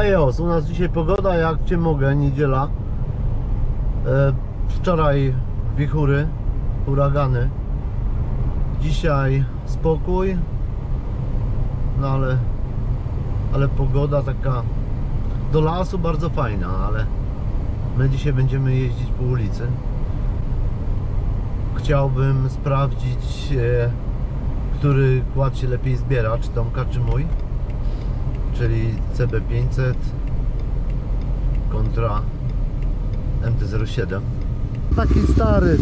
Hejos, u nas dzisiaj pogoda jak cię mogę, niedziela. Wczoraj wichury, huragany. Dzisiaj spokój. No ale pogoda taka do lasu bardzo fajna, ale my dzisiaj będziemy jeździć po ulicy. Chciałbym sprawdzić, który kład się lepiej zbiera, czy Tomka, czy mój. Czyli CB500 kontra MT-07. Taki stary.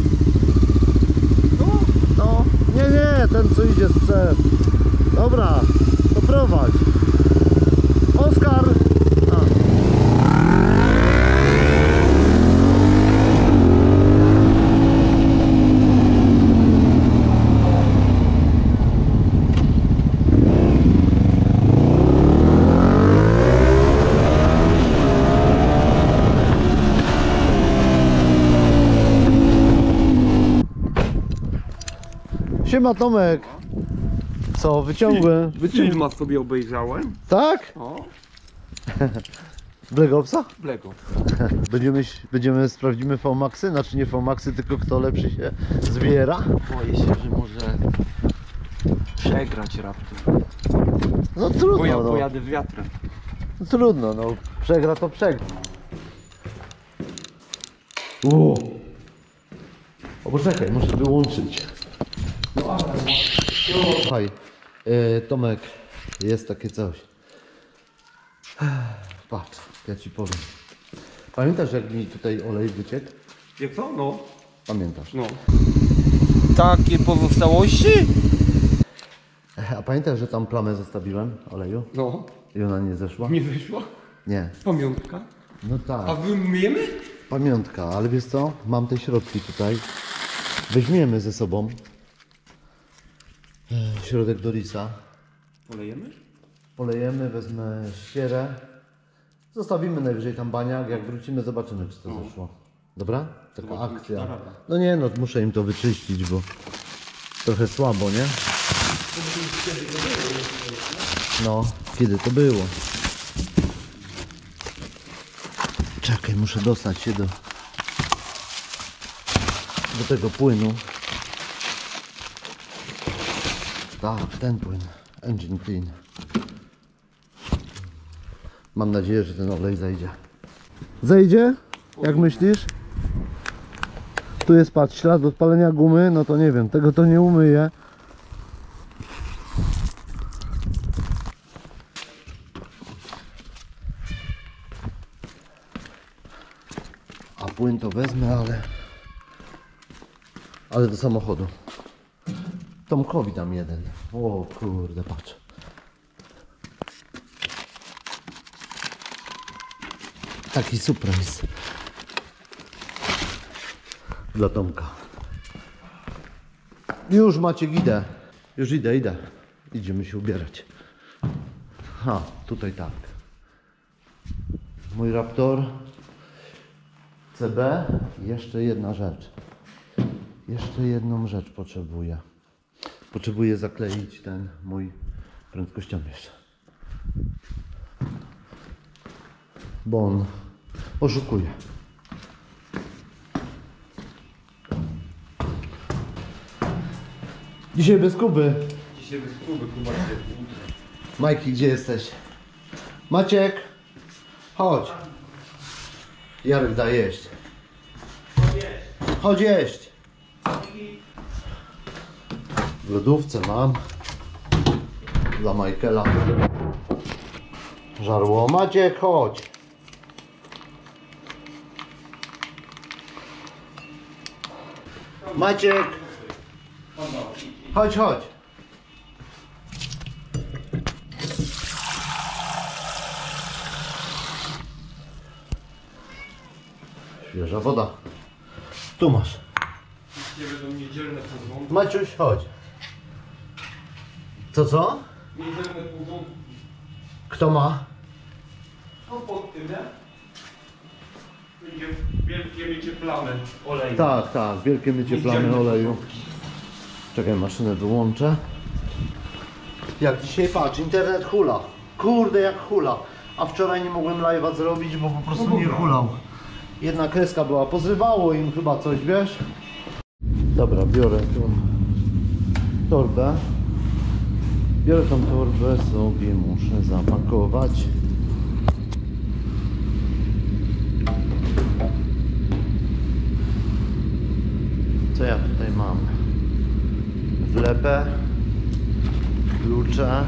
No, nie, ten co idzie z C. Dobra, to prowadź. Oskar! Siema Tomek. Co, wyciągłem? Filma sobie obejrzałem. Tak? O. Black Opsa? Black Opsa. Sprawdzimy V-maxy, znaczy nie V-maxy, tylko kto lepszy się zbiera. Boję się, że może przegrać Raptor. No trudno. Bo ja pojadę wiatrem. No, trudno, no przegra to przegra. O, poczekaj, muszę wyłączyć. Słuchaj, Tomek, jest takie coś. Patrz, ja ci powiem. Pamiętasz, jak mi tutaj olej wyciekł? Jak to? No. Pamiętasz? No. Takie pozostałości? A pamiętasz, że tam plamę zostawiłem oleju? No. I ona nie zeszła? Nie wyszła? Nie. Pamiątka? No tak. A wyjmiemy? Pamiątka, ale wiesz co? Mam te środki tutaj. Weźmiemy ze sobą. Środek Dorisa. Polejemy? Polejemy, wezmę ścierę. Zostawimy najwyżej tam baniak. Jak wrócimy, zobaczymy, czy to zeszło. Dobra? Taka zobaczymy, akcja. No nie, no muszę im to wyczyścić, bo trochę słabo, nie? No, kiedy to było? Czekaj, muszę dostać się do tego płynu. Tak, ten płyn, engine clean. Mam nadzieję, że ten olej zejdzie. Zejdzie? Jak myślisz? Tu jest, patrz, ślad od palenia gumy, no to nie wiem, tego to nie umyję. A płyn to wezmę, ale do samochodu. Tomkowi dam jeden. O kurde, patrz. Taki surprise dla Tomka. Już macie gidę. Już idę. Idziemy się ubierać. Ha, tutaj tak. Mój Raptor CB. Jeszcze jedna rzecz. Jeszcze jedną rzecz potrzebuję. Potrzebuję zakleić ten mój prędkościomierz. Bo on oszukuje. Dzisiaj bez Kuby. Kuba się budzi. Majki, gdzie jesteś? Maciek, chodź. Jarek da jeść. Chodź jeść. W lodówce mam dla Michaela żarło. Maciek, chodź. Maciek, chodź. Świeża woda. Tu masz. Maciuś, chodź. To co? Niedzielne półgłówki. Kto ma? No pod tym, nie? Będzie wielkie mycie plamy oleju. Tak, wielkie mycie plamy oleju. Czekaj, maszynę wyłączę. Jak dzisiaj, patrz, internet hula. Kurde, jak hula. a wczoraj nie mogłem live'a zrobić, bo po prostu nie hulał. Jedna kreska była, pozrywało im chyba coś, wiesz? Dobra, biorę tą torbę. Biorę tą torbę, sobie muszę zapakować. Co ja tutaj mam? Wlepę, klucze,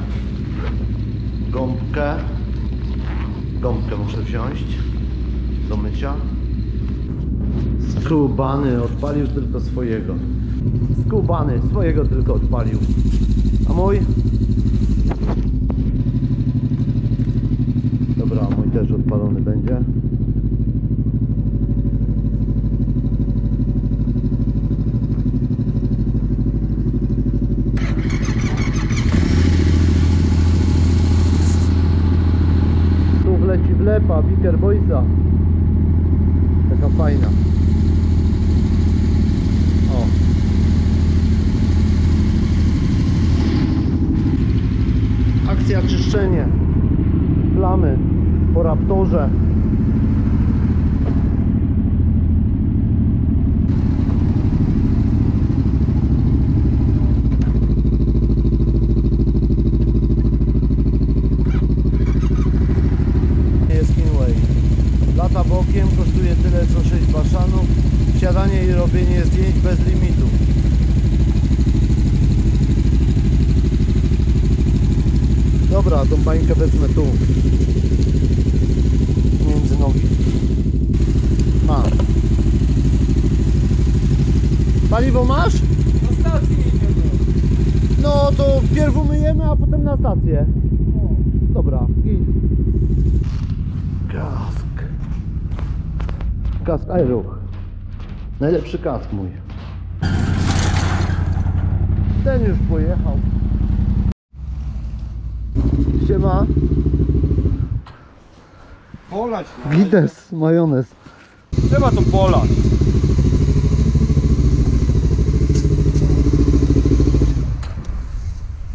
gąbkę. Gąbkę muszę wziąć do mycia. Skubany odpalił tylko swojego. Skubany swojego tylko odpalił. A mój? Dobra, mój też odpalony będzie. Tu wleci wlepa, wiker Boysa. Taka fajna. Akcja czyszczenie plamy po Raptorze. Jest Kinway. Lata bokiem kosztuje tyle co 6 baszanów. Siadanie i robienie zdjęć bez limitu. Dobra, tą bańkę wezmę tu między nogi. A. Paliwo masz? Na stację idziemy. No to wpierw umyjemy, a potem na stację. O. Dobra, idź. Kask. Kask Aero. Najlepszy kask mój. Ten już pojechał. Siema. Polać. Gites, majonez. Trzeba to polać.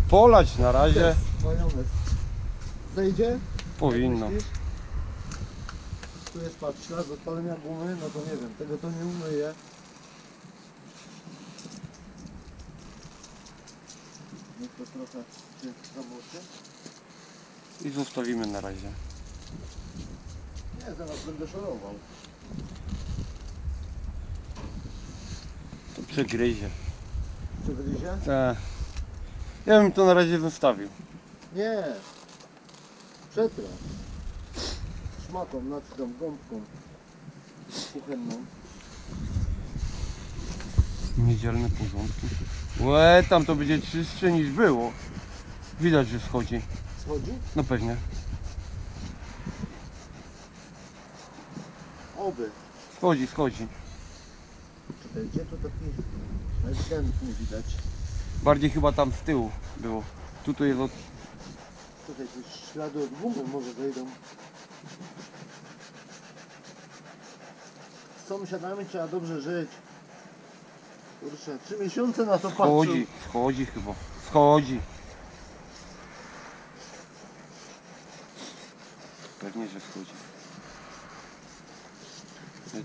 Polać na razie. Gites, majonez. Zejdzie? Powinno. Myślisz? Tu jest patrz, ślad odpalenia gumy, no to nie wiem, tego to nie umyję. No to trochę w robocie. I zostawimy na razie. Nie, zaraz będę szorował. To przegryzie. Przegryzie? Tak. Ja bym to na razie zostawił. Nie. Przetrę. Szmatą, naczką, gąbką. Kuchenną. Niedzielne porządki. Łe, tam to będzie czystsze niż było. Widać, że schodzi. Schodzi? No pewnie. Oby. Schodzi, schodzi. Czekaj, gdzie to taki najwzględny widać? Bardziej chyba tam z tyłu było. Tutaj jest od... Czekaj, jakieś ślady od gumy może wejdą. Z sąsiadami trzeba dobrze żyć. Kurczę, 3 miesiące na to patrzą. Schodzi, schodzi chyba. Schodzi. Pewnie, że schodzi.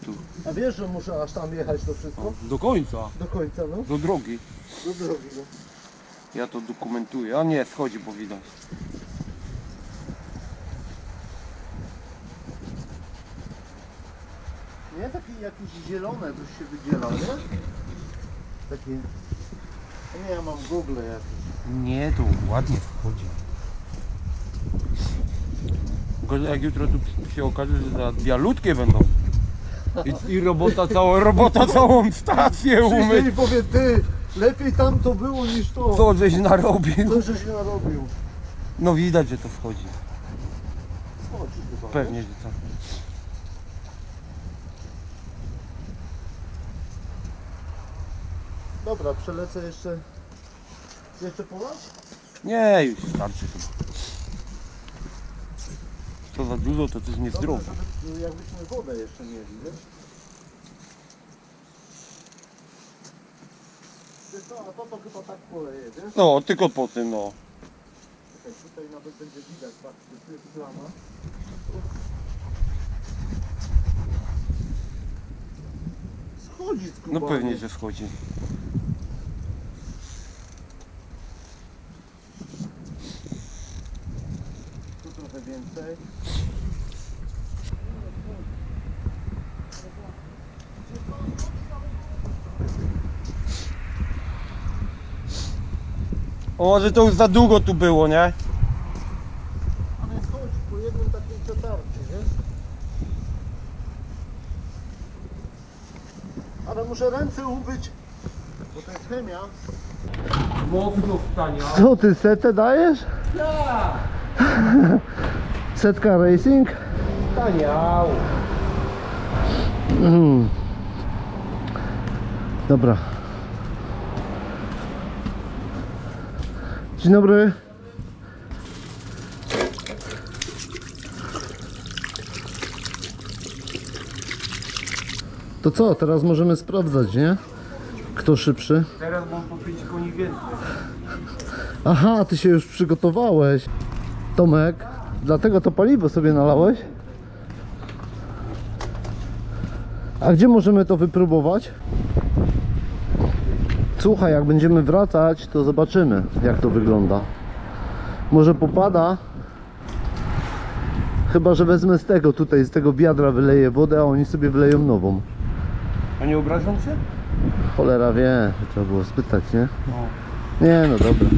Tu. A wiesz, że muszę aż tam jechać to wszystko? A, do końca. Do końca, no? Do drogi. Do drogi, no. Ja to dokumentuję. A nie, schodzi, bo widać. Nie, takie jakieś zielone coś się wydziela, nie? Takie... Nie, ja mam Google jakieś. Nie, to ładnie schodzi. Jak jutro tu się okaże, że za bialutkie będą i robota całą stację umyć. I powie, ty, lepiej tam to było niż to. Co żeś narobił? Co żeś narobił? No widać, że to wchodzi. Schodzi chyba. Pewnie, że tak. Dobra, przelecę jeszcze. Jeszcze polać? Nie, już starczy chyba. To za dużo, to też niezdrowe. Jakbyśmy wodę jeszcze mieli, wiesz? Wiesz co, a to chyba tak poleje, wiesz? No, tylko po tym, no. Czekaj, tutaj nawet będzie widać, patrz, tu jest plama. Schodzi z kubami. No pewnie, że schodzi. Tu trochę więcej. O, może to już za długo tu było, nie? Ale chodź po jednym takim przetarcie, wiesz? Ale muszę ręce umyć, bo to jest chemia. Mocno wstania. Co ty, setę dajesz? Ja! Setka racing? Wstaniał. Dobra. Dzień dobry. To co? Teraz możemy sprawdzać, nie? Kto szybszy? Teraz mam po 5 koni więcej. Aha, ty się już przygotowałeś. Tomek, dlatego to paliwo sobie nalałeś? A gdzie możemy to wypróbować? Słuchaj, jak będziemy wracać, to zobaczymy, jak to wygląda. Może popada. Chyba że wezmę z tego tutaj, z tego wiadra wyleję wodę, a oni sobie wyleją nową. A nie obrażą się? Cholera wie, trzeba było spytać, nie? No. Nie, no dobra.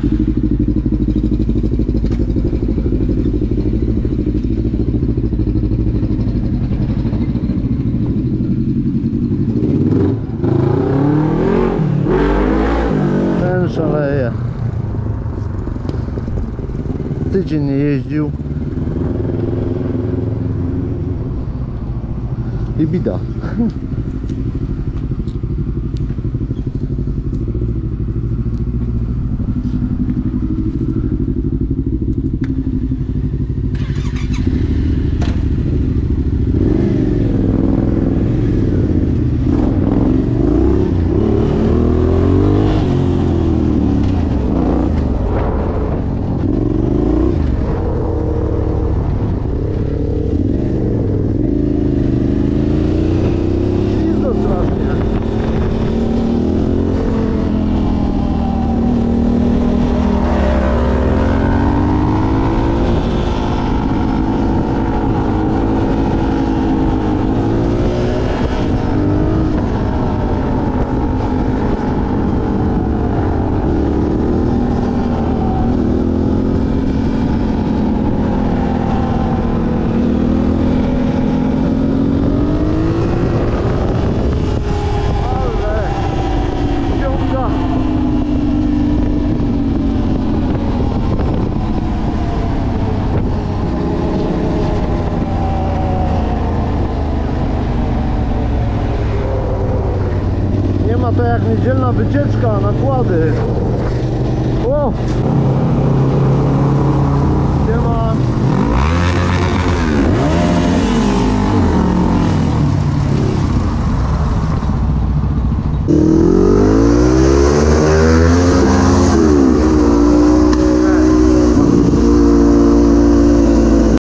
Szaleje. Tydzień nie jeździł i bida. To jak niedzielna wycieczka, nakłady. O! Siema.